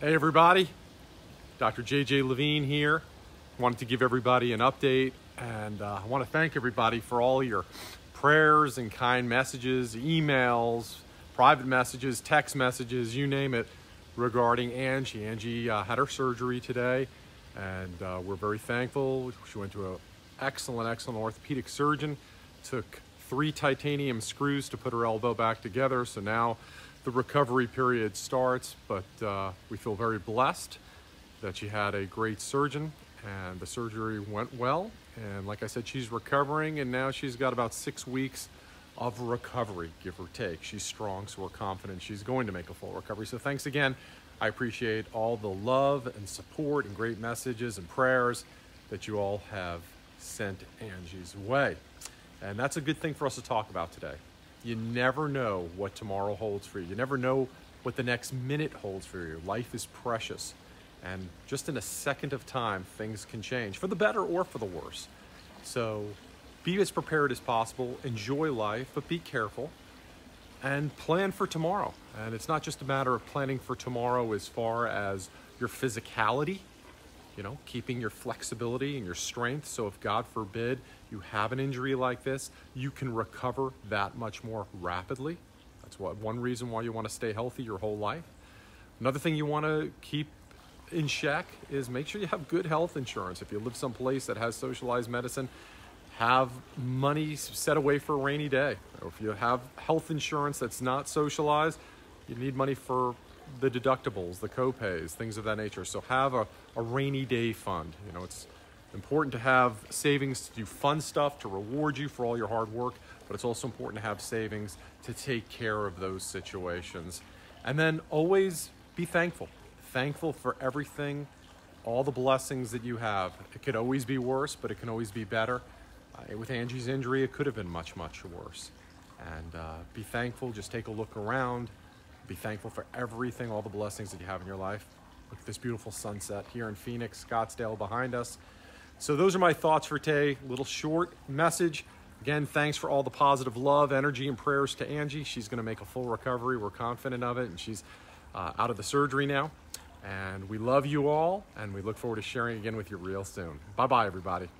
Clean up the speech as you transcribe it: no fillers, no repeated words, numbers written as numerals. Hey everybody, Dr. J. J. Levine here. Wanted to give everybody an update, and I want to thank everybody for all your prayers and kind messages, emails, private messages, text messages, you name it, regarding Angie. Angie had her surgery today, and we're very thankful. She went to an excellent orthopedic surgeon, took 3 titanium screws to put her elbow back together, so now the recovery period starts, but we feel very blessed that she had a great surgeon and the surgery went well. And like I said, she's recovering, and now she's got about 6 weeks of recovery, give or take. She's strong, so we're confident she's going to make a full recovery. So thanks again. I appreciate all the love and support and great messages and prayers that you all have sent Angie's way. And that's a good thing for us to talk about today. You never know what tomorrow holds for you. You never know what the next minute holds for you. Life is precious. And just in a second of time, things can change for the better or for the worse. So be as prepared as possible. Enjoy life, but be careful and plan for tomorrow. And it's not just a matter of planning for tomorrow as far as your physicality, you know, keeping your flexibility and your strength. So if God forbid you have an injury like this, you can recover that much more rapidly. That's one reason why you want to stay healthy your whole life. Another thing you want to keep in check is make sure you have good health insurance. If you live someplace that has socialized medicine, have money set away for a rainy day. Or if you have health insurance that's not socialized, you need money for the deductibles, the co-pays, things of that nature. So have a rainy day fund. You know, it's important to have savings to do fun stuff, to reward you for all your hard work, but it's also important to have savings to take care of those situations. And then always be thankful. Thankful for everything, all the blessings that you have. It could always be worse, but it can always be better. With Angie's injury, it could have been much, much worse. And be thankful, just take a look around. Be thankful for everything, all the blessings that you have in your life. Look at this beautiful sunset here in Phoenix, Scottsdale behind us. So those are my thoughts for today. Little short message. Again, thanks for all the positive love, energy, and prayers to Angie. She's going to make a full recovery. We're confident of it, and she's out of the surgery now. And we love you all, and we look forward to sharing again with you real soon. Bye-bye, everybody.